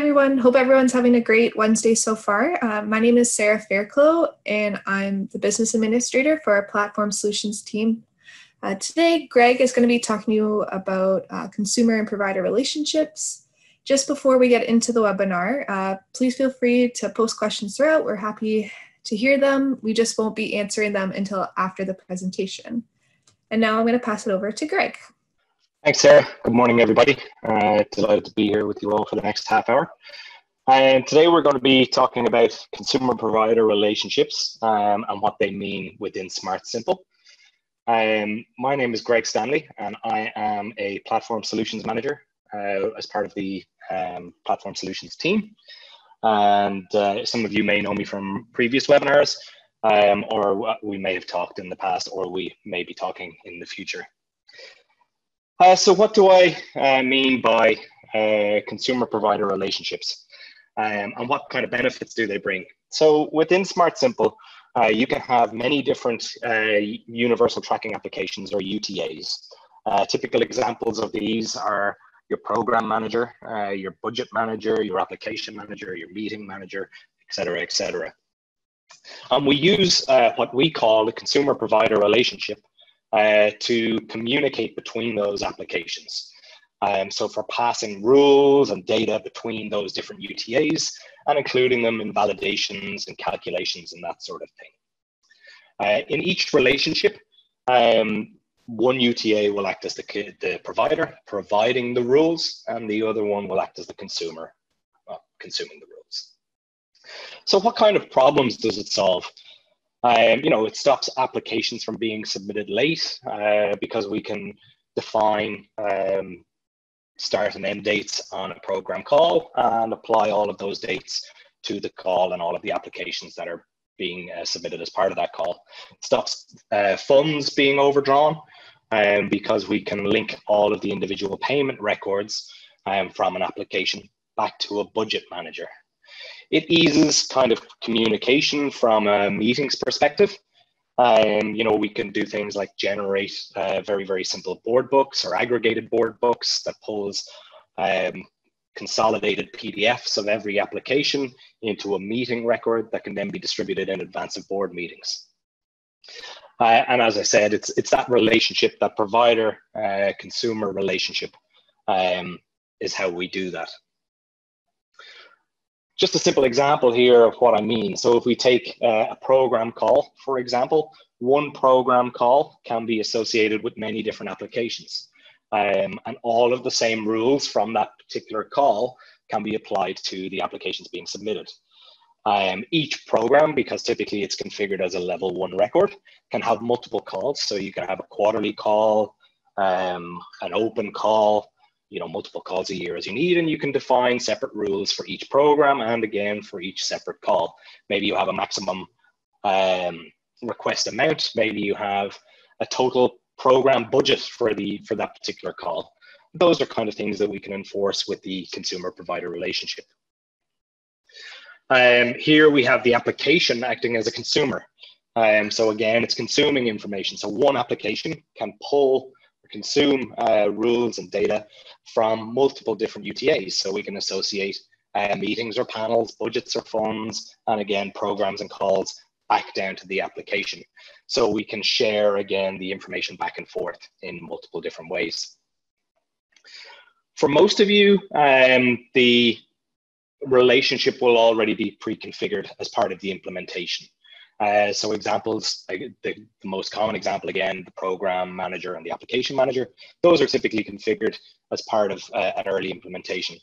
everyone. Hope everyone's having a great Wednesday so far. My name is Sarah Fairclough, and I'm the business administrator for our Platform Solutions team. Today, Greg is going to be talking to you about consumer and provider relationships. Just before we get into the webinar, please feel free to post questions throughout. We're happy to hear them. We just won't be answering them until after the presentation. And now I'm going to pass it over to Greg. Thanks, Sarah. Good morning, everybody. Delighted to be here with you all for the next half hour. And today we're going to be talking about consumer-provider relationships and what they mean within Smart Simple. My name is Greg Stanley, and I am a Platform Solutions Manager as part of the Platform Solutions team. And some of you may know me from previous webinars, or we may have talked in the past, or we may be talking in the future. So what do I mean by consumer-provider relationships, and what kind of benefits do they bring? So within Smart Simple, you can have many different universal tracking applications, or UTAs. Typical examples of these are your program manager, your budget manager, your application manager, your meeting manager, et cetera, et cetera. And we use what we call a consumer-provider relationship to communicate between those applications. So for passing rules and data between those different UTAs and including them in validations and calculations and that sort of thing. In each relationship, one UTA will act as the provider, providing the rules, and the other one will act as the consumer, consuming the rules. So what kind of problems does it solve? You know, it stops applications from being submitted late because we can define start and end dates on a program call and apply all of those dates to the call and all of the applications that are being submitted as part of that call. It stops funds being overdrawn because we can link all of the individual payment records from an application back to a budget manager. It eases kind of communication from a meetings perspective. You know, we can do things like generate very, very simple board books or aggregated board books that pulls consolidated PDFs of every application into a meeting record that can then be distributed in advance of board meetings. And as I said, it's that relationship, that provider-consumer relationship is how we do that. Just a simple example here of what I mean. So if we take a program call, for example, one program call can be associated with many different applications. And all of the same rules from that particular call can be applied to the applications being submitted. Each program, because typically it's configured as a level one record, can have multiple calls. So you can have a quarterly call, an open call, you know, multiple calls a year as you need, and you can define separate rules for each program and again for each separate call. Maybe you have a maximum request amount, maybe you have a total program budget for that particular call. Those are kind of things that we can enforce with the consumer-provider relationship. Here we have the application acting as a consumer. So again, it's consuming information. So one application can pull consume rules and data from multiple different UTAs. So we can associate meetings or panels, budgets or funds, and again, programs and calls back down to the application. So we can share again the information back and forth in multiple different ways. For most of you, the relationship will already be pre-configured as part of the implementation. So examples, the most common example, again, the program manager and the application manager, those are typically configured as part of an early implementation.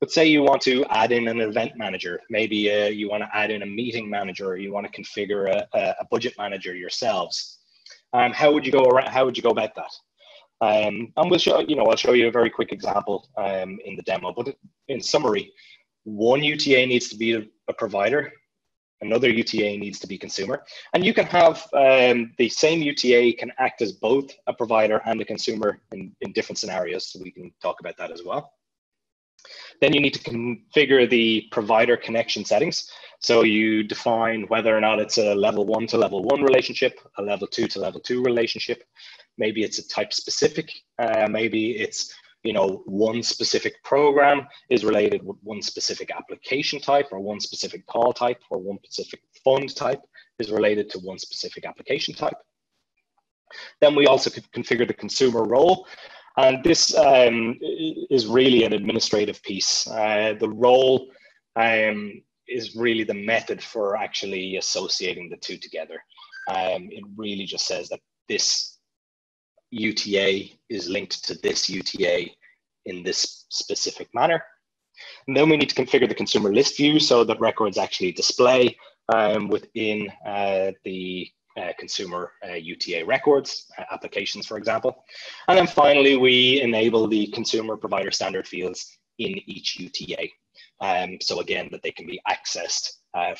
But say you want to add in an event manager, maybe you want to add in a meeting manager, or you want to configure a budget manager yourselves. How would you go about that? And we'll show, you know, I'll show you a very quick example in the demo, but in summary, one UTA needs to be a provider. Another UTA needs to be consumer, and you can have the same UTA can act as both a provider and a consumer in different scenarios, so we can talk about that as well. Then you need to configure the provider connection settings. So you define whether or not it's a level one to level one relationship, a level two to level two relationship. Maybe it's a type specific, maybe it's you know, one specific program is related with one specific application type, or one specific call type, or one specific fund type is related to one specific application type. Then we also could configure the consumer role. And this is really an administrative piece. The role is really the method for actually associating the two together. It really just says that this UTA is linked to this UTA in this specific manner. And then we need to configure the consumer list view so that records actually display within the consumer UTA records, applications, for example. And then finally, we enable the consumer provider standard fields in each UTA. So again, that they can be accessed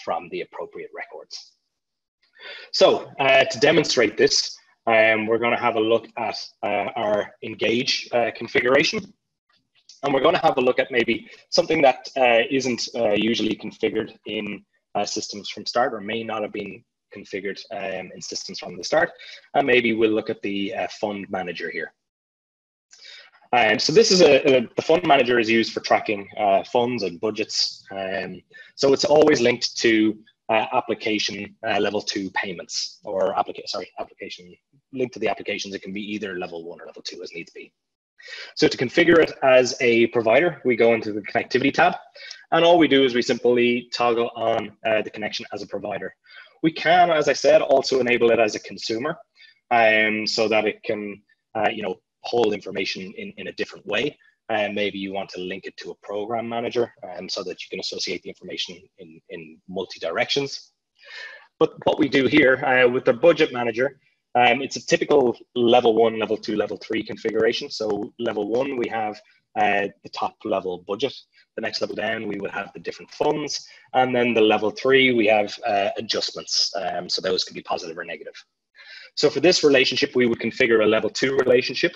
from the appropriate records. So to demonstrate this, we're going to have a look at our engage configuration. And we're going to have a look at maybe something that isn't usually configured in systems from start, or may not have been configured in systems from the start. And maybe we'll look at the fund manager here. So this is the fund manager is used for tracking funds and budgets. So it's always linked to application level 2 payments, or application linked to the applications. It can be either level 1 or level 2 as needs be. So to configure it as a provider, we go into the connectivity tab, and all we do is we simply toggle on the connection as a provider. We can, as I said, also enable it as a consumer, so that it can, you know, pull information in a different way. And maybe you want to link it to a program manager so that you can associate the information in multi directions. But what we do here with the budget manager, it's a typical level 1, level 2, level 3 configuration. So level 1, we have the top level budget. The next level down, we would have the different funds. And then the level 3, we have adjustments. So those can be positive or negative. So for this relationship, we would configure a level 2 relationship.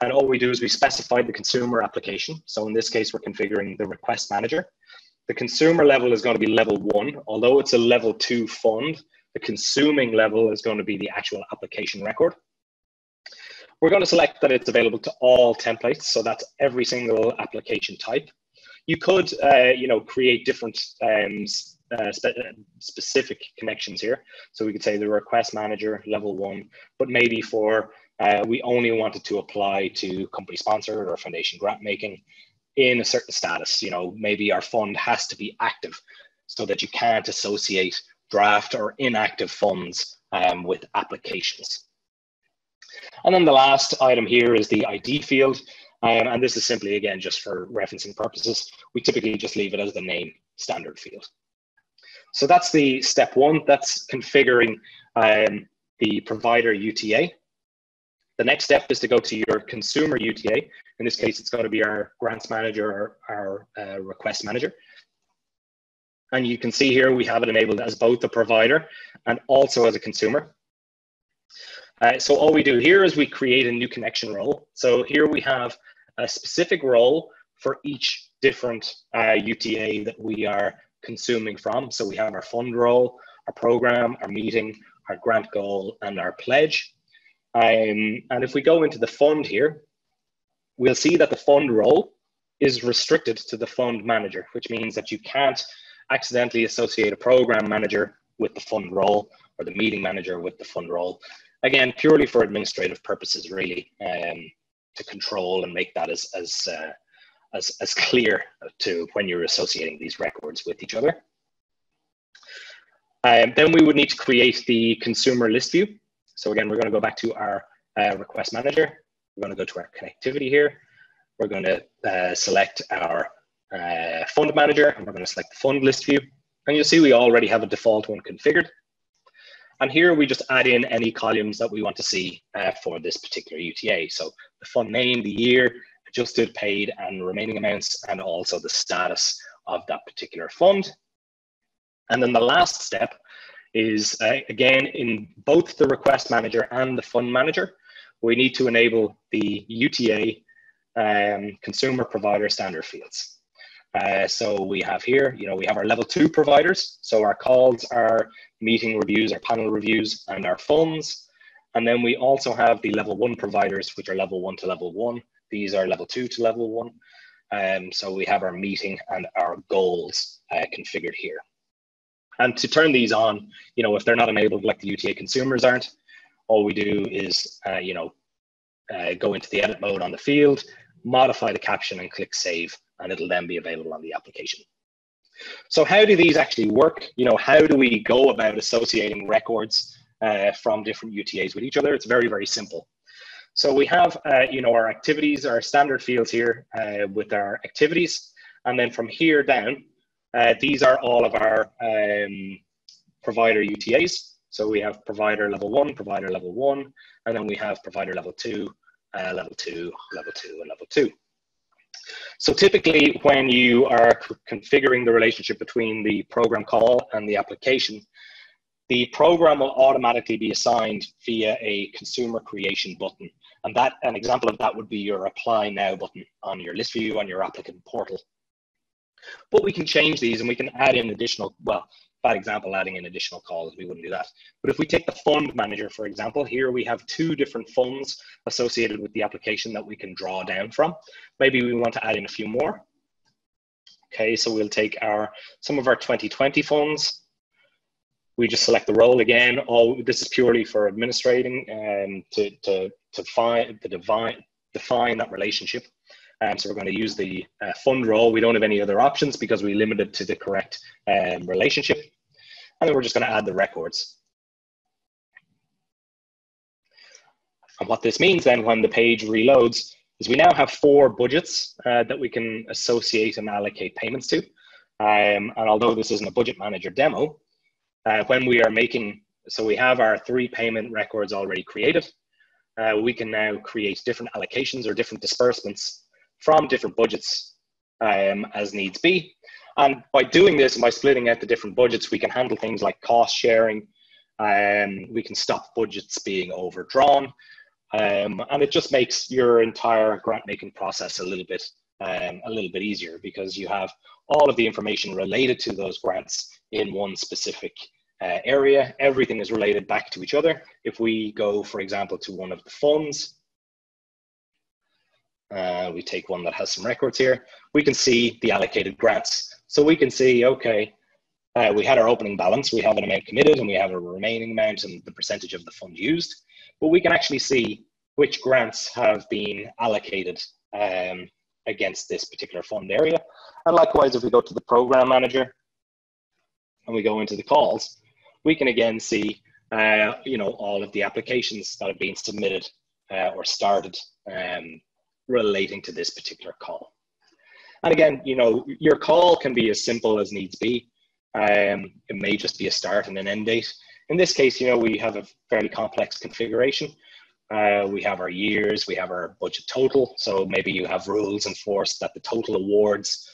And all we do is we specify the consumer application. So in this case, we're configuring the request manager. The consumer level is going to be level 1. Although it's a level 2 fund, the consuming level is going to be the actual application record. We're going to select that it's available to all templates. So that's every single application type. You could, you know, create different specific connections here. So we could say the request manager, level 1, but maybe for we only wanted to apply to company sponsored or foundation grant making in a certain status. You know, maybe our fund has to be active so that you can't associate draft or inactive funds with applications. And then the last item here is the ID field. And this is simply, again, just for referencing purposes. We typically just leave it as the name standard field. So that's the step 1. That's configuring the provider UTA. The next step is to go to your consumer UTA. In this case, it's going to be our grants manager or our request manager. And you can see here we have it enabled as both a provider and also as a consumer. So all we do here is we create a new connection role. So here we have a specific role for each different UTA that we are consuming from. So we have our fund role, our program, our meeting, our grant goal, and our pledge. And if we go into the fund here, we'll see that the fund role is restricted to the fund manager, which means that you can't accidentally associate a program manager with the fund role, or the meeting manager with the fund role. Again, purely for administrative purposes, really, to control and make that as clear to when you're associating these records with each other. Then we would need to create the consumer list view. So again, we're going to go back to our request manager. We're going to go to our connectivity here. We're going to select our fund manager, and we're going to select the fund list view. And you'll see we already have a default one configured. And here we just add in any columns that we want to see for this particular UTA. So the fund name, the year, adjusted, paid, and remaining amounts, and also the status of that particular fund. And then the last step is, again, in both the request manager and the fund manager, we need to enable the UTA consumer provider standard fields. So we have here, you know, we have our level 2 providers. So our calls, our meeting reviews, our panel reviews, and our funds. And then we also have the level 1 providers, which are level 1 to level 1. These are level 2 to level 1. So we have our meeting and our goals configured here. And to turn these on, you know, if they're not enabled, like the UTA consumers aren't, all we do is, you know, go into the edit mode on the field, modify the caption and click save, and it'll then be available on the application. So how do these actually work? You know, how do we go about associating records from different UTAs with each other? It's very, very simple. So we have, you know, our activities, our standard fields here with our activities. And then from here down, these are all of our provider UTAs. So we have provider level 1, provider level 1, and then we have provider level 2, level 2, level 2, and level 2. So typically when you are configuring the relationship between the program call and the application, the program will automatically be assigned via a consumer creation button. And that, an example of that would be your apply now button on your list view on your applicant portal. But we can change these and we can add in additional, well, bad example, adding in additional calls, we wouldn't do that. But if we take the fund manager, for example, here we have 2 different funds associated with the application that we can draw down from. Maybe we want to add in a few more. Okay, so we'll take our, some of our 2020 funds. We just select the role again. All this is purely for administrating to define that relationship. So we're going to use the fund role. We don't have any other options because we limit it to the correct relationship. And then we're just going to add the records. And what this means then when the page reloads is we now have 4 budgets that we can associate and allocate payments to. And although this isn't a budget manager demo, when we are making, so we have our 3 payment records already created. We can now create different allocations or different disbursements from different budgets as needs be. And by doing this and by splitting out the different budgets, we can handle things like cost sharing. We can stop budgets being overdrawn. And it just makes your entire grant making process a little bit easier because you have all of the information related to those grants in one specific area. Everything is related back to each other. If we go, for example, to one of the funds, we take one that has some records here, we can see the allocated grants. So we can see, okay, we had our opening balance, we have an amount committed, and we have a remaining amount and the percentage of the fund used. But we can actually see which grants have been allocated against this particular fund area. And likewise, if we go to the program manager and we go into the calls, we can again see, you know, all of the applications that have been submitted or started relating to this particular call. And again, you know, your call can be as simple as needs be. It may just be a start and an end date. In this case, you know, we have a fairly complex configuration. We have our years, we have our budget total. So maybe you have rules enforced that the total awards,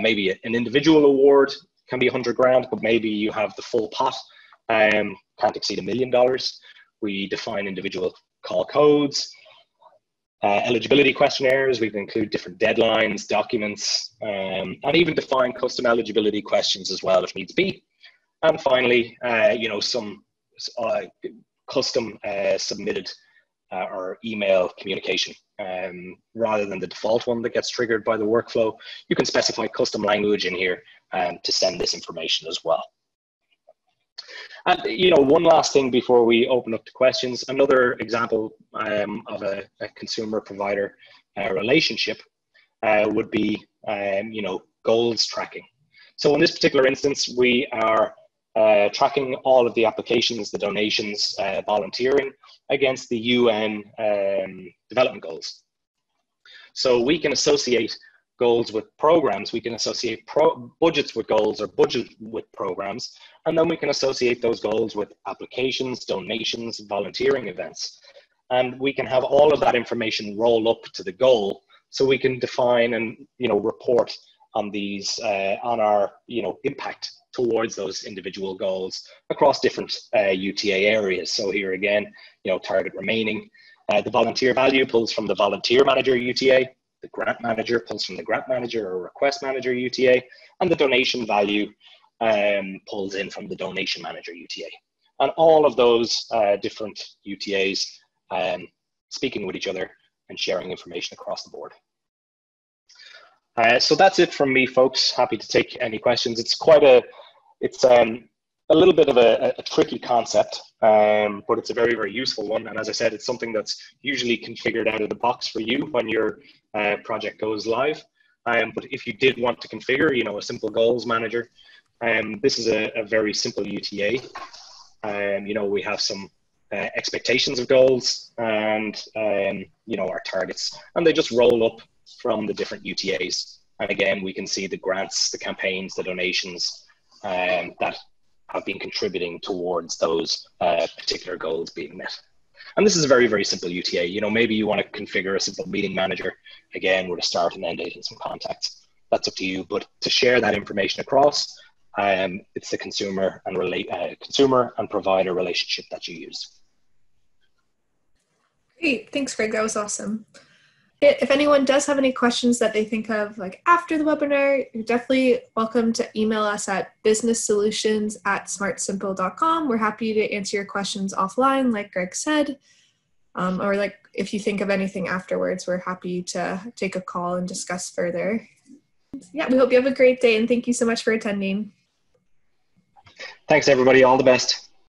maybe an individual award can be 100 grand, but maybe you have the full pot, can't exceed $1 million. We define individual call codes, eligibility questionnaires. We can include different deadlines, documents, and even define custom eligibility questions as well if needs be. And finally, you know, some custom submitted or email communication. Rather than the default one that gets triggered by the workflow, you can specify custom language in here to send this information as well. And, you know, one last thing before we open up to questions, another example of a consumer-provider relationship would be, you know, goals tracking. So in this particular instance, we are tracking all of the applications, the donations, volunteering against the UN development goals. So we can associate goals with programs, we can associate budgets with goals or budget with programs, and then we can associate those goals with applications, donations, volunteering events. And we can have all of that information roll up to the goal so we can define and, you know, report on these, on our, you know, impact towards those individual goals across different UTA areas. So here again, you know, target remaining. The volunteer value pulls from the volunteer manager UTA, the grant manager pulls from the grant manager or request manager UTA, and the donation value pulls in from the donation manager UTA. And all of those different UTAs speaking with each other and sharing information across the board. So that's it from me, folks. Happy to take any questions. It's quite a, it's a little bit of a tricky concept, but it's a very, very useful one. And as I said, it's something that's usually configured out of the box for you when your project goes live. But if you did want to configure, you know, a simple goals manager, this is a very simple UTA. You know, we have some expectations of goals and, you know, our targets, and they just roll up from the different UTAs. And again, we can see the grants, the campaigns, the donations that have been contributing towards those particular goals being met. And this is a very, very simple UTA. You know, maybe you want to configure a simple meeting manager, again, with a start and end date and some contacts. That's up to you. But to share that information across, it's the consumer and provider relationship that you use. Great, thanks, Greg, that was awesome. If anyone does have any questions that they think of like after the webinar, you're definitely welcome to email us at businesssolutions@smartsimple.com. We're happy to answer your questions offline, like Greg said, or like if you think of anything afterwards, we're happy to take a call and discuss further. Yeah, we hope you have a great day and thank you so much for attending. Thanks everybody, all the best.